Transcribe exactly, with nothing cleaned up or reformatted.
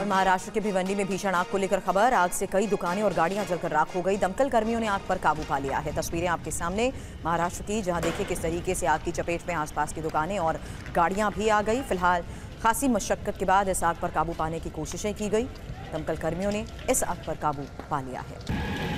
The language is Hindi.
और महाराष्ट्र के भिवंडी में भीषण आग को लेकर खबर। आग से कई दुकानें और गाड़ियां जलकर राख हो गई। दमकल कर्मियों ने आग पर काबू पा लिया है। तस्वीरें आपके सामने महाराष्ट्र की, जहां देखिए किस तरीके से आग की चपेट में आसपास की दुकानें और गाड़ियां भी आ गई। फिलहाल खासी मशक्कत के बाद इस आग पर काबू पाने की कोशिशें की गई। दमकल कर्मियों ने इस आग पर काबू पा लिया है।